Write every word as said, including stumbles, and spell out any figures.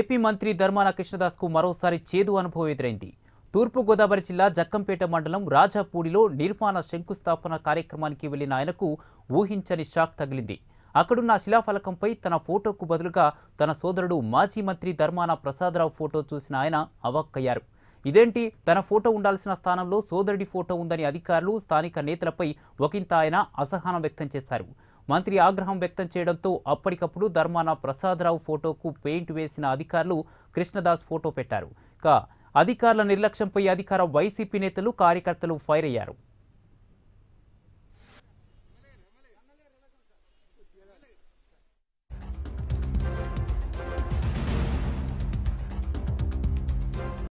AP మంత్రి ధర్మాన కృష్ణదాస్ కు మరోసారి చేదు అనుభవం ఎదురైంది. తూర్పు గోదావరి జిల్లా జక్కంపేట మండలం రాజాపూడిలో నిర్మాణ శంకుస్థాపన కార్యక్రమానికి వెళ్లిన ఆయనకు ఊహించని షాక్ తగిలింది. అక్కడున్న శిలాఫలకంపై తన ఫోటోకు బదులుగా తన సోదరుడు మాజీ మంత్రి ధర్మాన ప్రసాదరావు ఫోటో చూసిన ఆయన అవాక్కయ్యారు. ఇదేంటి, తన ఫోటో ఉండాల్సిన స్థానంలో సోదరుడి ఫోటో ఉందని అధికారులు, స్థానిక నేతలపై ఒకంత ఆయన అసహనం వ్యక్తం చేశారు. మంత్రి ఆగ్రహం వ్యక్తం చేయడంతో అప్పటికప్పుడు ధర్మాన ప్రసాదరావు ఫోటోకు పెయింట్ వేసిన అధికారులు కృష్ణదాస్ ఫోటో పెట్టారు. ఇక అధికారుల నిర్లక్ష్యంపై అధికార వైసీపీ నేతలు, కార్యకర్తలు ఫైర్ అయ్యారు.